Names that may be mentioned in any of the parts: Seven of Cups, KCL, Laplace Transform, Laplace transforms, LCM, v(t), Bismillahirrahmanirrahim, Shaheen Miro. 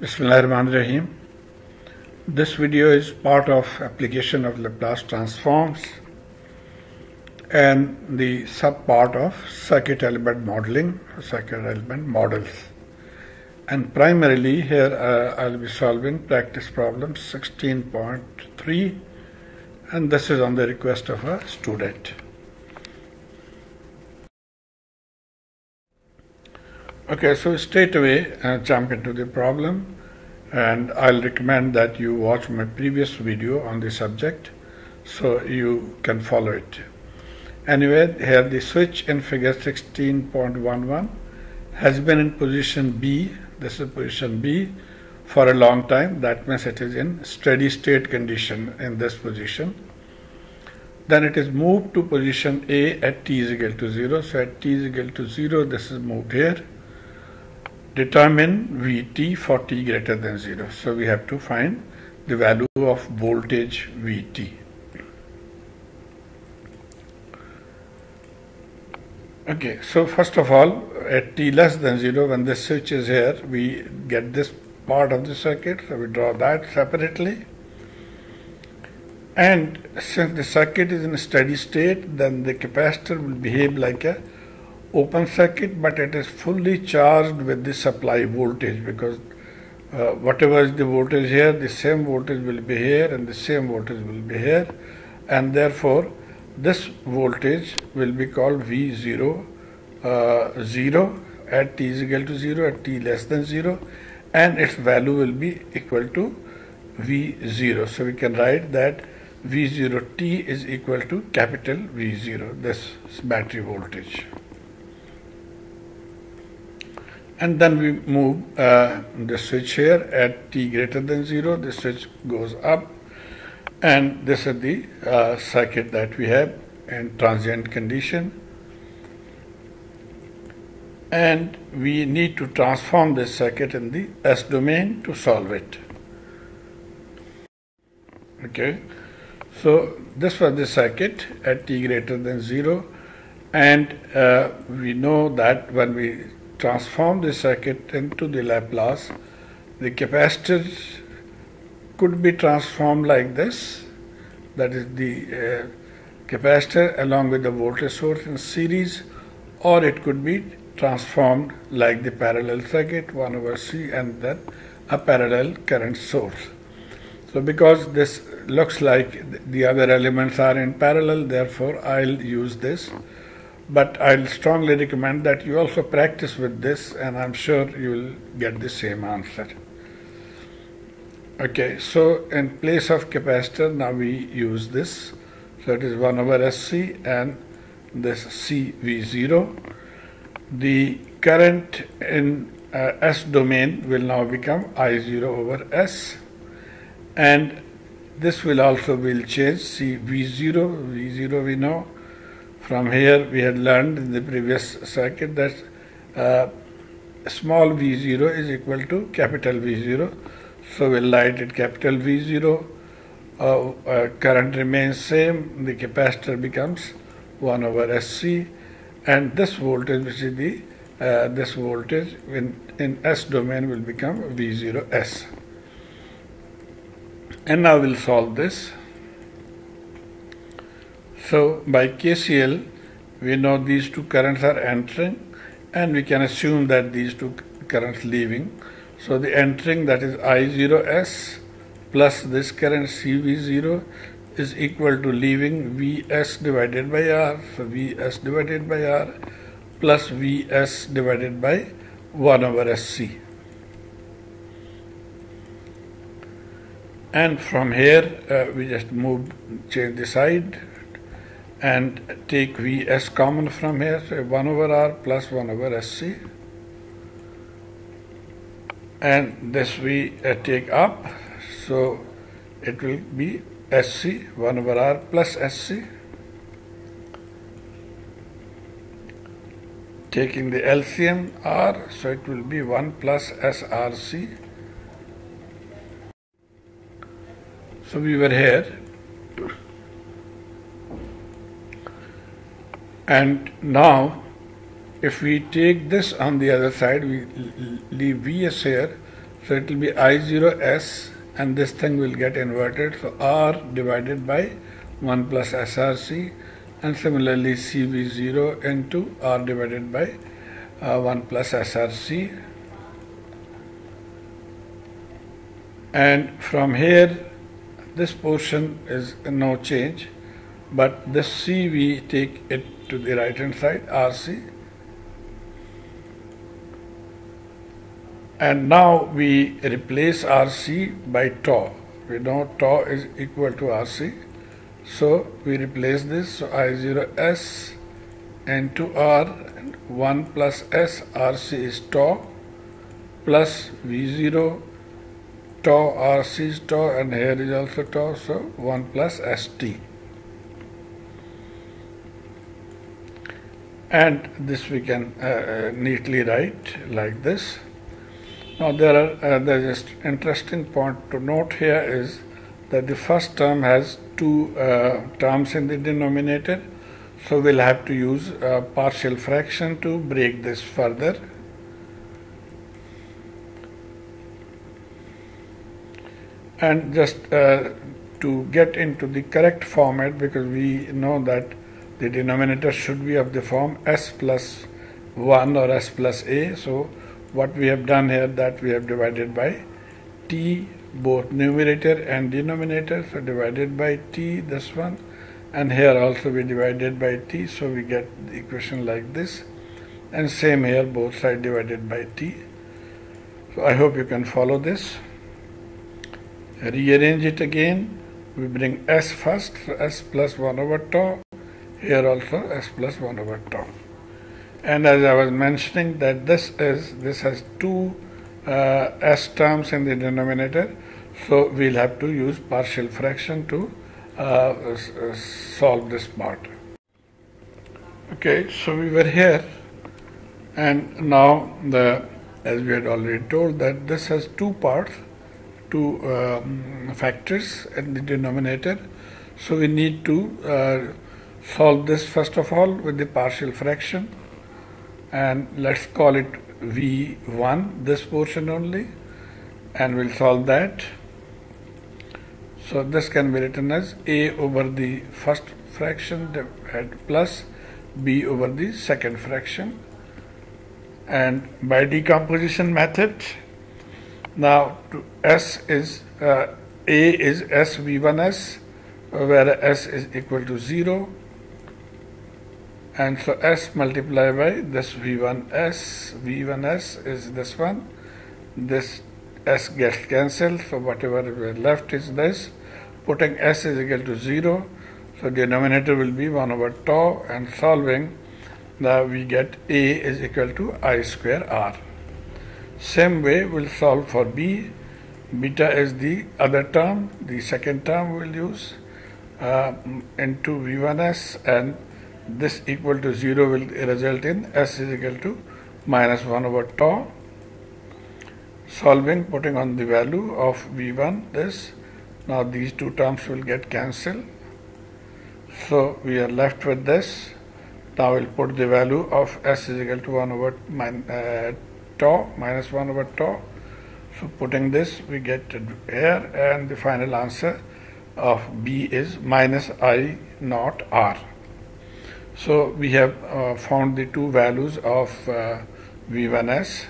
Bismillahirrahmanirrahim. This video is part of application of Laplace transforms and the sub-part of circuit element modeling, circuit element models. And primarily here I'll be solving practice problem 16.3, and this is on the request of a student. Okay, so straight away jump into the problem, and I'll recommend that you watch my previous video on the subject so you can follow it. Anyway, here the switch in figure 16.11 has been in position B, this is position B, for a long time. That means it is in steady state condition in this position. Then it is moved to position A at t is equal to 0. So at t is equal to 0, this is moved here. Determine Vt for t greater than 0. So we have to find the value of voltage Vt. Okay, so first of all, at t less than 0, when this switch is here, we get this part of the circuit, so we draw that separately. And since the circuit is in a steady state, then the capacitor will behave like a open circuit, but it is fully charged with the supply voltage, because whatever is the voltage here, the same voltage will be here and the same voltage will be here, and therefore this voltage will be called V0 0 at t is equal to 0, at t less than 0, and its value will be equal to V0. So we can write that V0t is equal to capital V0, this is battery voltage. And then we move the switch here at t greater than 0, the switch goes up, and this is the circuit that we have in transient condition. And we need to transform this circuit in the S domain to solve it. Okay, so this was the circuit at t greater than 0, and we know that when we transform the circuit into the Laplace, the capacitor could be transformed like this, that is the capacitor along with the voltage source in series, or it could be transformed like the parallel circuit 1 over C and then a parallel current source. So because this looks like the other elements are in parallel, therefore I'll use this. But I'll strongly recommend that you also practice with this, and I'm sure you will get the same answer. Okay, so in place of capacitor, now we use this. So it is 1 over SC and this CV0. The current in S domain will now become I0 over S, and this will also change CV0. V0 we know. From here we had learned in the previous circuit that small v0 is equal to capital V0. So we'll write it capital V0. Current remains same. The capacitor becomes 1 over SC, and this voltage, which is the this voltage in S domain, will become V0S. And now we'll solve this. So by KCL, we know these two currents are entering, and we can assume that these two currents leaving. So the entering, that is I0S plus this current CV0, is equal to leaving Vs divided by R. So Vs divided by R plus Vs divided by 1 over SC. And from here we just change the side and take Vs common from here, so 1 over R plus 1 over SC, and this we take up, so it will be SC 1 over R plus SC. Taking the LCM R, so it will be 1 plus SRC. So we were here, and now if we take this on the other side, we leave Vs here, So it will be I0s and this thing will get inverted. So R divided by 1 plus SRC, and similarly CB0 into R divided by 1 plus SRC. And from here this portion is no change, but this C we take it to the right hand side, RC. And now we replace RC by tau. We know tau is equal to RC. So we replace this. So I0s into R, and 1 plus S, RC is tau, plus V0, tau, RC is tau, and here is also tau. So 1 plus ST. And this we can neatly write like this. Now there is an interesting point to note here is that the first term has two terms in the denominator, so we'll have to use a partial fraction to break this further. And just to get into the correct format, because we know that the denominator should be of the form s plus 1 or s plus a, so what we have done here, that we have divided by t, both numerator and denominator, so divided by t, this one, and here also we divided by t, so we get the equation like this, and same here, both side divided by t. So I hope you can follow this. Rearrange it again, we bring s first, so s plus 1 over tau, here also s plus 1 over tau. And as I was mentioning that this has two s terms in the denominator, so we'll have to use partial fraction to solve this part. Okay, so we were here, and now as we had already told that this has two parts, two factors in the denominator, so we need to solve this first of all with the partial fraction. And let's call it V1, this portion only, and we'll solve that. So this can be written as A over the first fraction plus B over the second fraction. And by decomposition method, now A is SV1s, where S is equal to 0. And so S multiplied by this V1s is this one, this S gets cancelled, so whatever is left is this, putting S is equal to 0, so denominator will be 1 over tau, and solving, now we get A is equal to I square R. Same way we'll solve for B, beta is the other term, the second term we'll use, into V1s, and this equal to 0 will result in S is equal to minus 1 over tau. Solving, putting on the value of V1, this. Now these two terms will get cancelled. So we are left with this. Now we'll put the value of S is equal to 1 over tau, minus 1 over tau. So putting this, we get here, and the final answer of B is minus I naught R. So we have found the two values of V1s.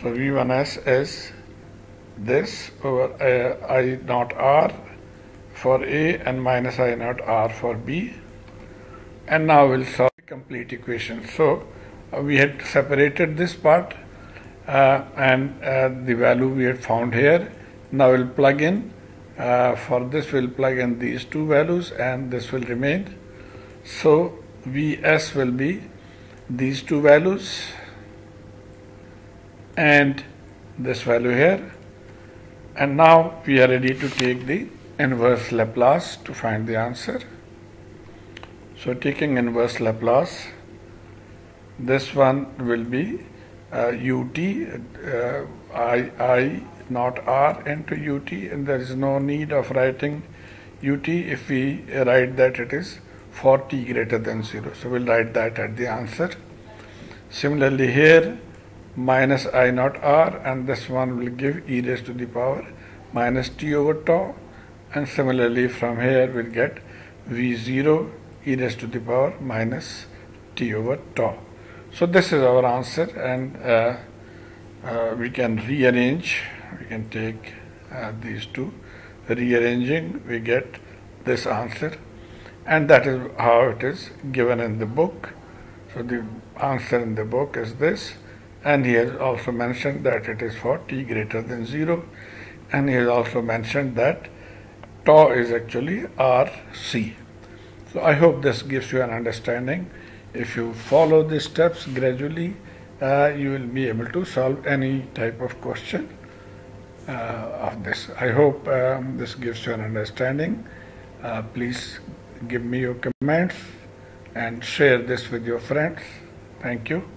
So V1s is this over I naught R for A and minus I naught R for B. And now we'll solve the complete equation. So we had separated this part and the value we had found here. Now we'll plug in. For this we'll plug in these two values, and this will remain. So Vs will be these two values and this value here. And now we are ready to take the inverse Laplace to find the answer. So taking inverse Laplace, this one will be ut, I not R into ut, and there is no need of writing ut. If we write that, it is for t greater than 0. So we'll write that at the answer. Similarly here, minus I naught r, and this one will give e raised to the power minus t over tau, and similarly from here we'll get v0 e raised to the power minus t over tau. So this is our answer, and we can rearrange, we can take these two, rearranging we get this answer, and that is how it is given in the book. So the answer in the book is this, and he has also mentioned that it is for t greater than 0, and he has also mentioned that tau is actually RC. So I hope this gives you an understanding. If you follow these steps gradually, you will be able to solve any type of question of this. I hope this gives you an understanding. Please give me your comments and share this with your friends. Thank you.